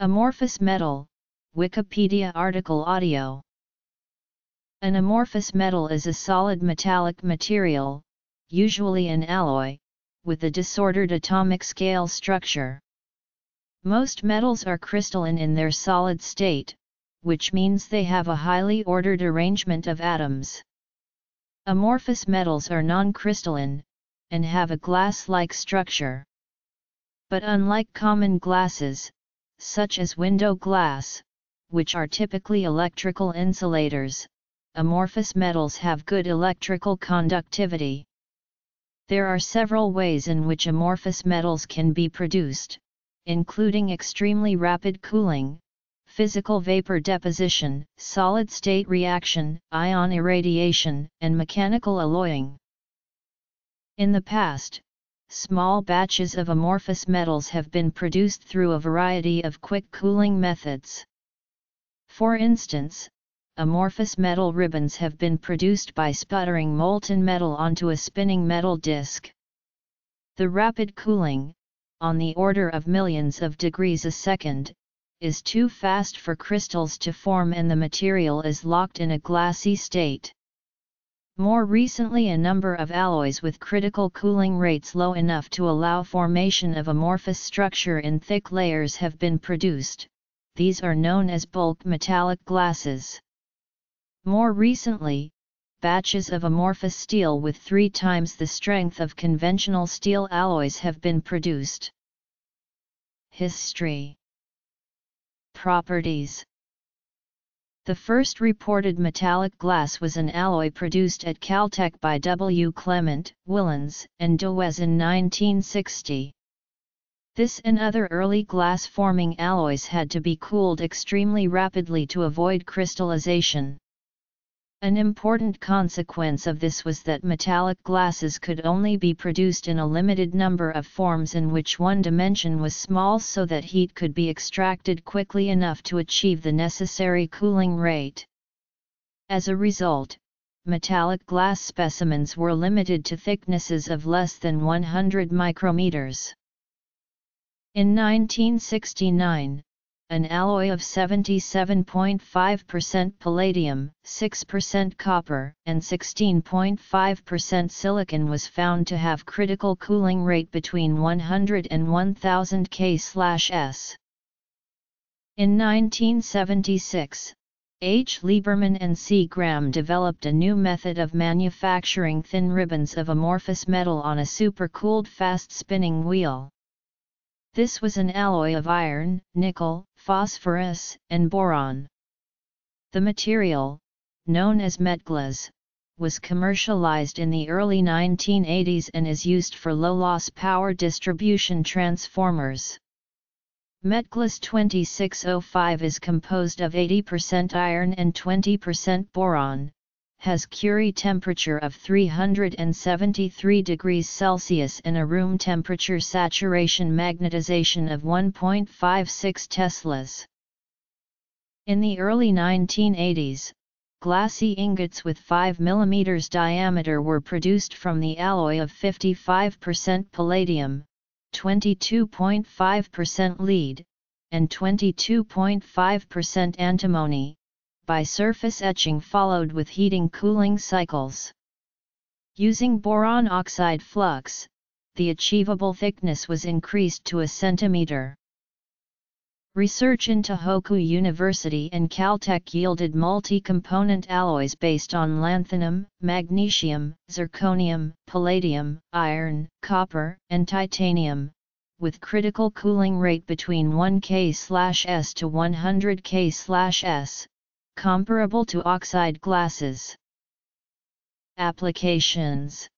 Amorphous metal, Wikipedia article audio. An amorphous metal is a solid metallic material, usually an alloy, with a disordered atomic scale structure. Most metals are crystalline in their solid state, which means they have a highly ordered arrangement of atoms. Amorphous metals are non-crystalline, and have a glass-like structure. But unlike common glasses, such as window glass, which are typically electrical insulators, amorphous metals have good electrical conductivity. There are several ways in which amorphous metals can be produced, including extremely rapid cooling, physical vapor deposition, solid-state reaction, ion irradiation, and mechanical alloying. In the past, small batches of amorphous metals have been produced through a variety of quick cooling methods. For instance, amorphous metal ribbons have been produced by sputtering molten metal onto a spinning metal disc. The rapid cooling, on the order of millions of degrees a second, is too fast for crystals to form and the material is locked in a glassy state. More recently, a number of alloys with critical cooling rates low enough to allow formation of amorphous structure in thick layers have been produced. These are known as bulk metallic glasses. More recently, batches of amorphous steel with 3 times the strength of conventional steel alloys have been produced. History. Properties. The first reported metallic glass was an alloy produced at Caltech by W. Clement, Willens, and Duwez in 1960. This and other early glass-forming alloys had to be cooled extremely rapidly to avoid crystallization. An important consequence of this was that metallic glasses could only be produced in a limited number of forms in which one dimension was small so that heat could be extracted quickly enough to achieve the necessary cooling rate. As a result, metallic glass specimens were limited to thicknesses of less than 100 micrometers. In 1969, an alloy of 77.5% palladium, 6% copper, and 16.5% silicon was found to have critical cooling rate between 100 and 1000 K/s. In 1976, H. Lieberman and C. Graham developed a new method of manufacturing thin ribbons of amorphous metal on a supercooled fast-spinning wheel. This was an alloy of iron, nickel, phosphorus, and boron. The material, known as Metglas, was commercialized in the early 1980s and is used for low-loss power distribution transformers. Metglas 2605 is composed of 80% iron and 20% boron, has Curie temperature of 373 degrees Celsius and a room temperature saturation magnetization of 1.56 Teslas. In the early 1980s, glassy ingots with 5 mm diameter were produced from the alloy of 55% palladium, 22.5% lead, and 22.5% antimony, by surface etching followed with heating cooling cycles. Using boron oxide flux, the achievable thickness was increased to 1 centimeter. Research in Tohoku University and Caltech yielded multi-component alloys based on lanthanum, magnesium, zirconium, palladium, iron, copper, and titanium, with critical cooling rate between 1 K/s to 100 K/s. Comparable to oxide glasses. Applications.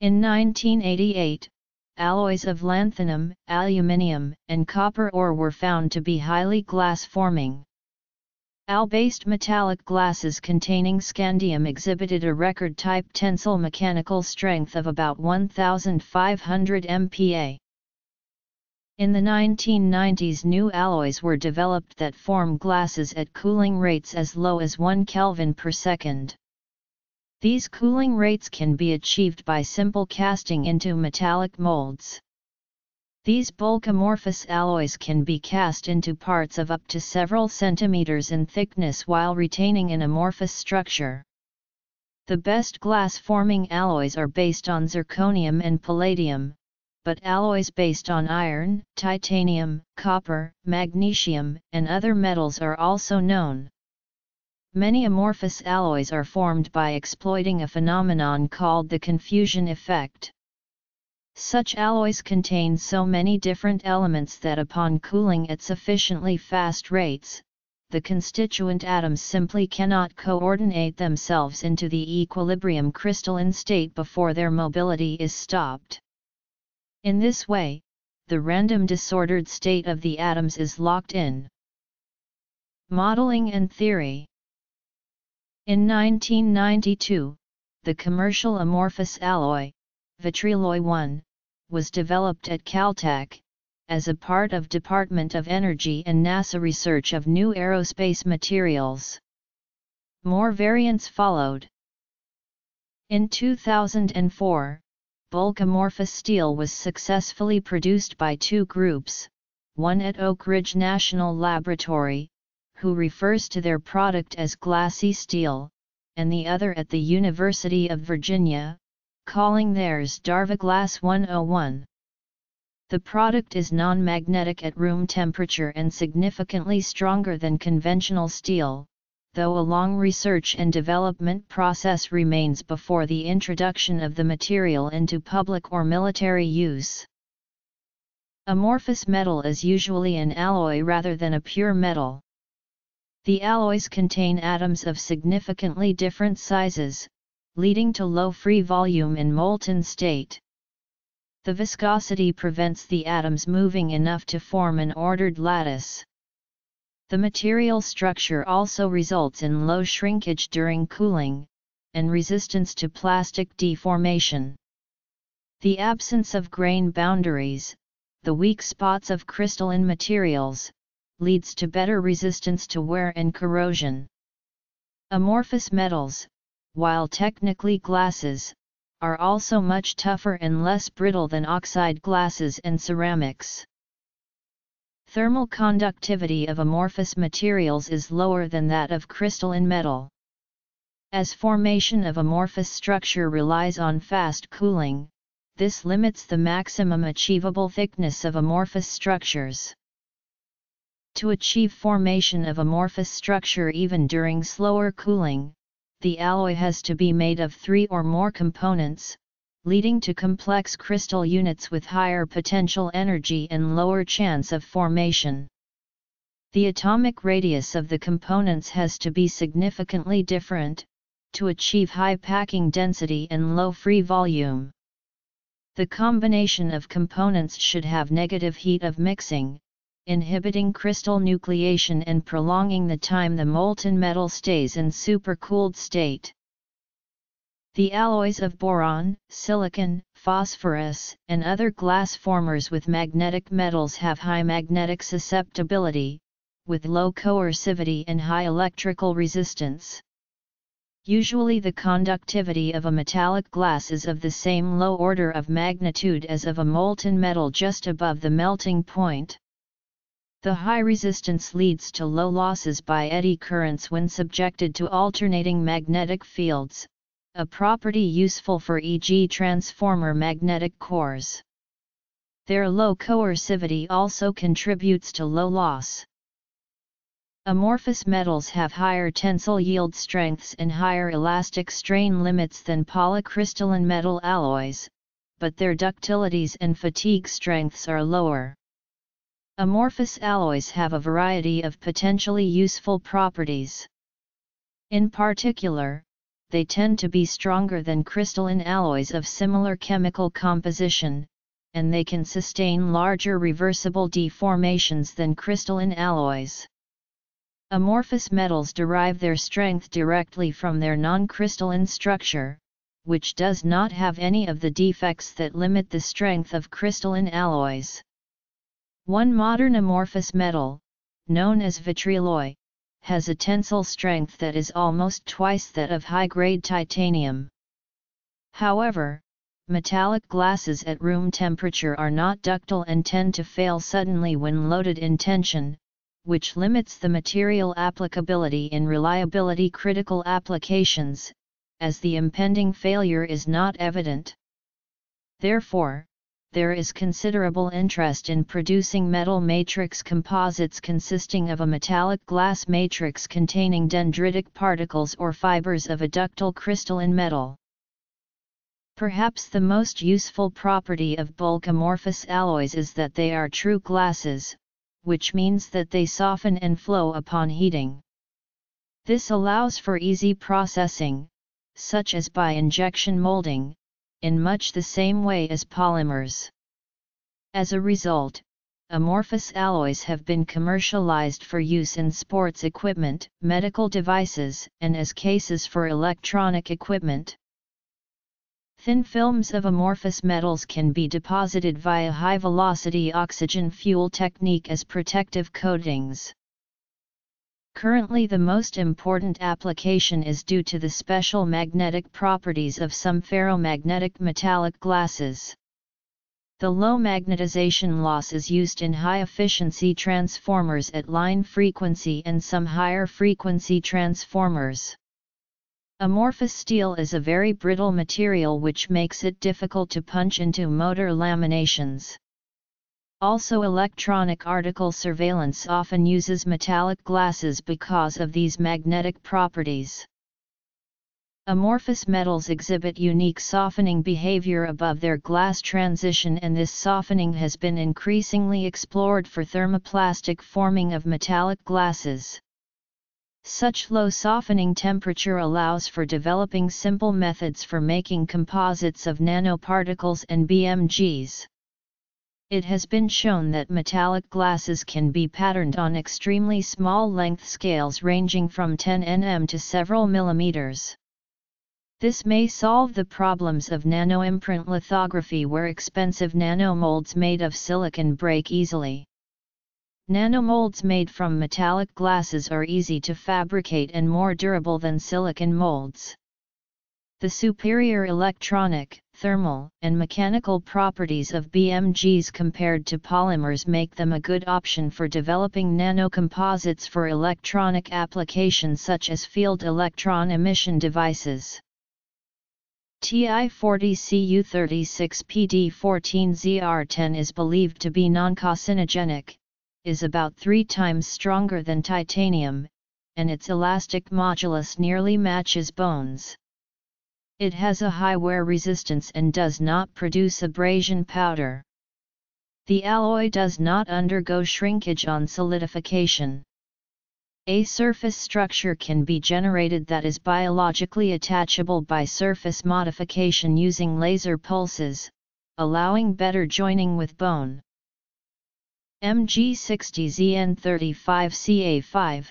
In 1988, alloys of lanthanum, aluminium, and copper ore were found to be highly glass-forming. Al-based metallic glasses containing scandium exhibited a record-type tensile mechanical strength of about 1,500 MPa. In the 1990s, new alloys were developed that form glasses at cooling rates as low as 1 Kelvin per second. These cooling rates can be achieved by simple casting into metallic molds. These bulk amorphous alloys can be cast into parts of up to several centimeters in thickness while retaining an amorphous structure. The best glass-forming alloys are based on zirconium and palladium, but alloys based on iron, titanium, copper, magnesium, and other metals are also known. Many amorphous alloys are formed by exploiting a phenomenon called the confusion effect. Such alloys contain so many different elements that upon cooling at sufficiently fast rates, the constituent atoms simply cannot coordinate themselves into the equilibrium crystalline state before their mobility is stopped. In this way, the random disordered state of the atoms is locked in. Modeling and theory. In 1992, the commercial amorphous alloy, Vitreloy 1, was developed at Caltech, as a part of Department of Energy and NASA research of new aerospace materials. More variants followed. In 2004, bulk amorphous steel was successfully produced by two groups, one at Oak Ridge National Laboratory, who refers to their product as glassy steel, and the other at the University of Virginia, calling theirs Darvaglass 101. The product is non-magnetic at room temperature and significantly stronger than conventional steel, though a long research and development process remains before the introduction of the material into public or military use. Amorphous metal is usually an alloy rather than a pure metal. The alloys contain atoms of significantly different sizes, leading to low free volume in molten state. The viscosity prevents the atoms moving enough to form an ordered lattice. The material structure also results in low shrinkage during cooling, and resistance to plastic deformation. The absence of grain boundaries, the weak spots of crystalline materials, leads to better resistance to wear and corrosion. Amorphous metals, while technically glasses, are also much tougher and less brittle than oxide glasses and ceramics. Thermal conductivity of amorphous materials is lower than that of crystalline metal. As formation of amorphous structure relies on fast cooling, this limits the maximum achievable thickness of amorphous structures. To achieve formation of amorphous structure even during slower cooling, the alloy has to be made of three or more components, leading to complex crystal units with higher potential energy and lower chance of formation. The atomic radius of the components has to be significantly different, to achieve high packing density and low free volume. The combination of components should have negative heat of mixing, inhibiting crystal nucleation and prolonging the time the molten metal stays in supercooled state. The alloys of boron, silicon, phosphorus, and other glass formers with magnetic metals have high magnetic susceptibility, with low coercivity and high electrical resistance. Usually the conductivity of a metallic glass is of the same low order of magnitude as of a molten metal just above the melting point. The high resistance leads to low losses by eddy currents when subjected to alternating magnetic fields, a property useful for e.g. transformer magnetic cores. Their low coercivity also contributes to low loss. Amorphous metals have higher tensile yield strengths and higher elastic strain limits than polycrystalline metal alloys, but their ductilities and fatigue strengths are lower. Amorphous alloys have a variety of potentially useful properties. In particular, they tend to be stronger than crystalline alloys of similar chemical composition, and they can sustain larger reversible deformations than crystalline alloys. Amorphous metals derive their strength directly from their non-crystalline structure, which does not have any of the defects that limit the strength of crystalline alloys. One modern amorphous metal, known as Vitreloy, has a tensile strength that is almost twice that of high-grade titanium. However, metallic glasses at room temperature are not ductile and tend to fail suddenly when loaded in tension, which limits the material applicability in reliability critical applications, as the impending failure is not evident. Therefore, there is considerable interest in producing metal matrix composites consisting of a metallic glass matrix containing dendritic particles or fibers of a ductile crystalline metal. Perhaps the most useful property of bulk amorphous alloys is that they are true glasses, which means that they soften and flow upon heating. This allows for easy processing, such as by injection molding, in much the same way as polymers. As a result, amorphous alloys have been commercialized for use in sports equipment, medical devices, and as cases for electronic equipment. Thin films of amorphous metals can be deposited via high-velocity oxygen fuel technique as protective coatings. Currently, the most important application is due to the special magnetic properties of some ferromagnetic metallic glasses. The low magnetization loss is used in high-efficiency transformers at line frequency and some higher-frequency transformers. Amorphous steel is a very brittle material which makes it difficult to punch into motor laminations. Also, electronic article surveillance often uses metallic glasses because of these magnetic properties. Amorphous metals exhibit unique softening behavior above their glass transition, and this softening has been increasingly explored for thermoplastic forming of metallic glasses. Such low softening temperature allows for developing simple methods for making composites of nanoparticles and BMGs. It has been shown that metallic glasses can be patterned on extremely small length scales ranging from 10 nm to several millimeters. This may solve the problems of nanoimprint lithography, where expensive nanomolds made of silicon break easily. Nanomolds made from metallic glasses are easy to fabricate and more durable than silicon molds. The superior electronic, thermal, and mechanical properties of BMGs compared to polymers make them a good option for developing nanocomposites for electronic applications such as field electron emission devices. Ti40Cu36Pd14Zr10 is believed to be non-carcinogenic, is about 3 times stronger than titanium, and its elastic modulus nearly matches bones. It has a high wear resistance and does not produce abrasion powder. The alloy does not undergo shrinkage on solidification. A surface structure can be generated that is biologically attachable by surface modification using laser pulses, allowing better joining with bone. Mg60Zn35Ca5,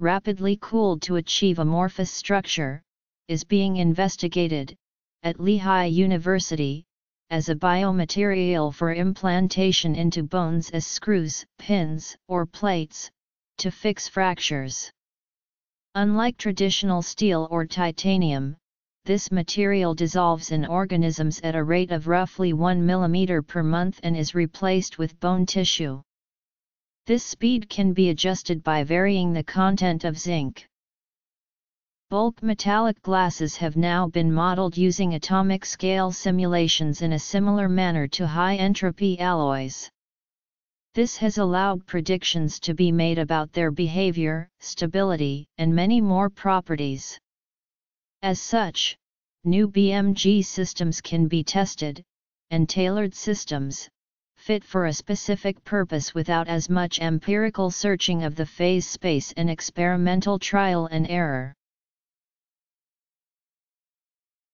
rapidly cooled to achieve amorphous structure, is being investigated, at Lehigh University, as a biomaterial for implantation into bones as screws, pins, or plates, to fix fractures. Unlike traditional steel or titanium, this material dissolves in organisms at a rate of roughly 1 mm per month and is replaced with bone tissue. This speed can be adjusted by varying the content of zinc. Bulk metallic glasses have now been modeled using atomic scale simulations in a similar manner to high-entropy alloys. This has allowed predictions to be made about their behavior, stability, and many more properties. As such, new BMG systems can be tested, and tailored systems, fit for a specific purpose without as much empirical searching of the phase space and experimental trial and error.